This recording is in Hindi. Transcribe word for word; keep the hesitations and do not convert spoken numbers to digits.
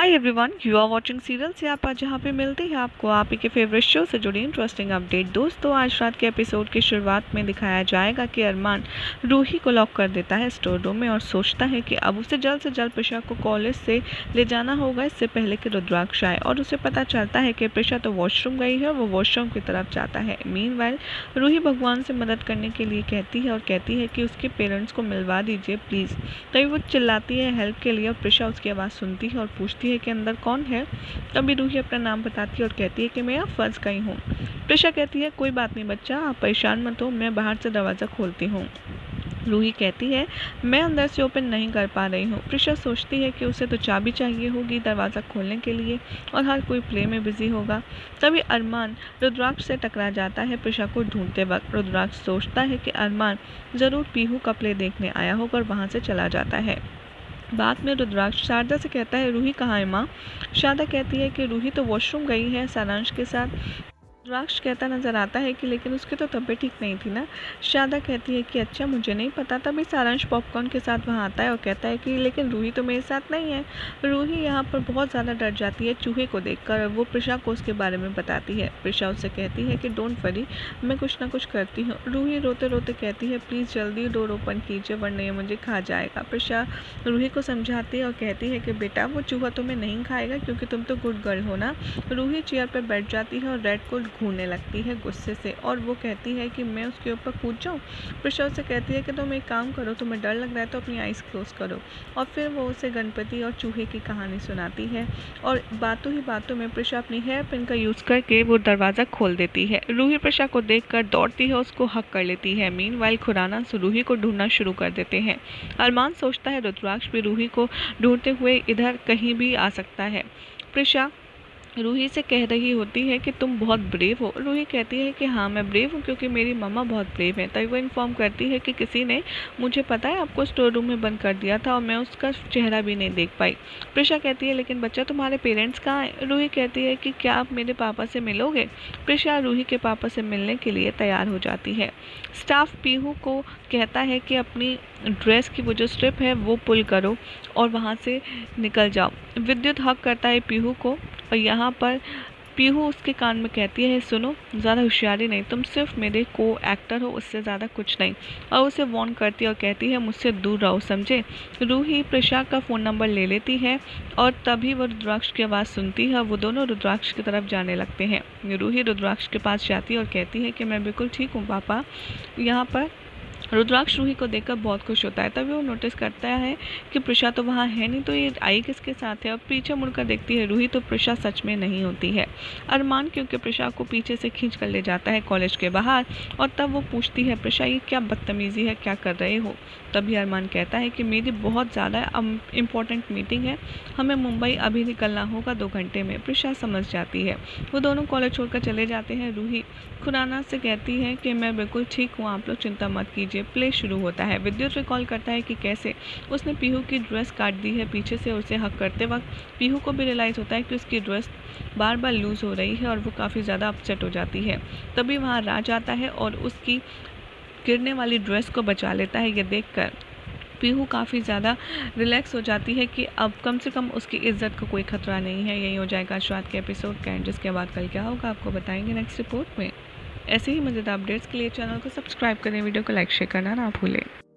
Hi everyone, you are watching serial से आप आज यहाँ पे मिलते हैं आपको आप ही के फेवरेट शो से जुड़ी इंटरेस्टिंग अपडेट। दोस्तों, आज रात के एपिसोड की शुरुआत में दिखाया जाएगा कि अरमान रूही को लॉक कर देता है स्टोर रूम में और सोचता है कि अब उसे जल्द से जल्द प्रिशा को कॉलेज से ले जाना होगा, इससे पहले कि रुद्राक्ष आए। और उसे पता चलता है कि प्रिशा तो वॉशरूम गई है और वो वॉशरूम की तरफ जाता है। मीनवाइल रूही भगवान से मदद करने के लिए कहती है और कहती है कि उसके पेरेंट्स को मिलवा दीजिए प्लीज़। तभी वो चिल्लाती है हेल्प के लिए और प्रिशा उसकी आवाज़ सुनती है और पूछती है कि अंदर कौन है। तभी रूही अपना नाम बताती है और कहती है कि मैं यहाँ फंस गई हूँ। प्रिशा कहती है कोई बात नहीं बच्चा, आप परेशान मत हो, मैं बाहर से दरवाज़ा खोलती हूँ। रूही कहती है मैं अंदर से ओपन नहीं कर पा रही हूँ। प्रिशा सोचती है कि उसे तो चाबी चाहिए होगी दरवाज़ा खोलने के लिए और हर कोई प्ले में बिजी होगा। तभी अरमान रुद्राक्ष से टकरा जाता है प्रिशा को ढूंढते वक्त। रुद्राक्ष सोचता है कि अरमान ज़रूर पीहू का प्ले देखने आया होगा और वहाँ से चला जाता है। बाद में रुद्राक्ष शारदा से कहता है रूही कहाँ है माँ। शारदा कहती है कि रूही तो वॉशरूम गई है सारांश के साथ। रुद्राक्ष कहता नजर आता है कि लेकिन उसकी तो तबीयत ठीक नहीं थी ना। शारदा कहती है कि अच्छा मुझे नहीं पता। तभी सारांश पॉपकॉर्न के साथ वहाँ आता है और कहता है कि लेकिन रूही तो मेरे साथ नहीं है। रूही यहाँ पर बहुत ज़्यादा डर जाती है चूहे को देखकर। वो प्रिशा को उसके बारे में बताती है। प्रिशा उससे कहती है कि डोंट वरी, मैं कुछ ना कुछ करती हूँ। रूही रोते रोते कहती है प्लीज़ जल्दी डोर ओपन कीजिए वरना ये मुझे खा जाएगा। प्रिशा रूही को समझाती है और कहती है कि बेटा वो चूहा तुम्हें नहीं खाएगा क्योंकि तुम तो गुड गर्ल हो ना। रूही चेयर पर बैठ जाती है और रेड कोट घूरने लगती है गुस्से से और वो कहती है कि मैं उसके ऊपर कूद जाऊँ। प्रिशा से कहती है कि तुम एक काम करो, तुम्हें डर लग रहा है तो अपनी आइज़ क्लोज करो। और फिर वो उसे गणपति और चूहे की कहानी सुनाती है और बातों ही बातों में प्रिशा अपनी हेयर पिन का यूज़ करके वो दरवाज़ा खोल देती है। रूही प्रिशा को देखकर दौड़ती है, उसको हक कर लेती है। मीनवाइल खुराना रूही को ढूंढना शुरू कर देते हैं। अरमान सोचता है रुद्राक्ष भी रूही को ढूंढते हुए इधर कहीं भी आ सकता है। प्रिशा रूही से कह रही होती है कि तुम बहुत ब्रेव हो। रूही कहती है कि हाँ मैं ब्रेव हूँ क्योंकि मेरी मम्मा बहुत ब्रेव है। तभी वो इन्फॉर्म करती है कि किसी ने, मुझे पता है, आपको स्टोर रूम में बंद कर दिया था और मैं उसका चेहरा भी नहीं देख पाई। प्रिशा कहती है लेकिन बच्चा तुम्हारे पेरेंट्स कहाँ हैं। रूही कहती है कि क्या आप मेरे पापा से मिलोगे। प्रिशा रूही के पापा से मिलने के लिए तैयार हो जाती है। स्टाफ पीहू को कहता है कि अपनी ड्रेस की वो जो स्ट्रिप है वो पुल करो और वहाँ से निकल जाओ। विद्युत हक करता है पीहू को और यहाँ पर पीहू उसके कान में कहती है सुनो ज़्यादा होशियारी नहीं, तुम सिर्फ मेरे को एक्टर हो, उससे ज़्यादा कुछ नहीं। और उसे वार्न करती है और कहती है मुझसे दूर रहो समझे। रूही प्रिशा का फ़ोन नंबर ले लेती है और तभी वो रुद्राक्ष की आवाज़ सुनती है। वो दोनों रुद्राक्ष की तरफ जाने लगते हैं। रूही रुद्राक्ष के पास जाती है और कहती है कि मैं बिल्कुल ठीक हूँ पापा। यहाँ पर रुद्राक्ष रूही को देखकर बहुत खुश होता है। तभी वो नोटिस करता है कि प्रिशा तो वहाँ है नहीं, तो ये आई किसके साथ है। और पीछे मुड़कर देखती है रूही तो प्रिशा सच में नहीं होती है। अरमान क्योंकि प्रिशा को पीछे से खींच कर ले जाता है कॉलेज के बाहर और तब वो पूछती है प्रिशा ये क्या बदतमीज़ी है, क्या कर रहे हो। तभी अरमान कहता है कि मेरी बहुत ज़्यादा इम्पोर्टेंट मीटिंग है, हमें मुंबई अभी निकलना होगा दो घंटे में। प्रिशा समझ जाती है। वो दोनों कॉलेज छोड़कर चले जाते हैं। रूही खुराना से कहती है कि मैं बिल्कुल ठीक हूँ, आप लोग चिंता मत कीजिए। प्ले शुरू होता है। विद्युत रिकॉल करता है कि कैसे उसने पीहू की ड्रेस काट दी है पीछे से। उसे हक करते वक्त पीहू को भी रियलाइज़ होता है कि उसकी ड्रेस बार बार लूज़ हो रही है और वो काफ़ी ज़्यादा अपसेट हो जाती है। तभी वहाँ राज आता है और उसकी गिरने वाली ड्रेस को बचा लेता है। यह देखकर पीहू काफ़ी ज़्यादा रिलैक्स हो जाती है कि अब कम से कम उसकी इज्जत को कोई खतरा नहीं है। यही हो जाएगा आज रात के एपिसोड का एंड, जिसके बाद कल क्या होगा आपको बताएंगे नेक्स्ट रिपोर्ट में। ऐसे ही मज़ेदार अपडेट्स के लिए चैनल को सब्सक्राइब करें, वीडियो को लाइक शेयर करना ना भूलें।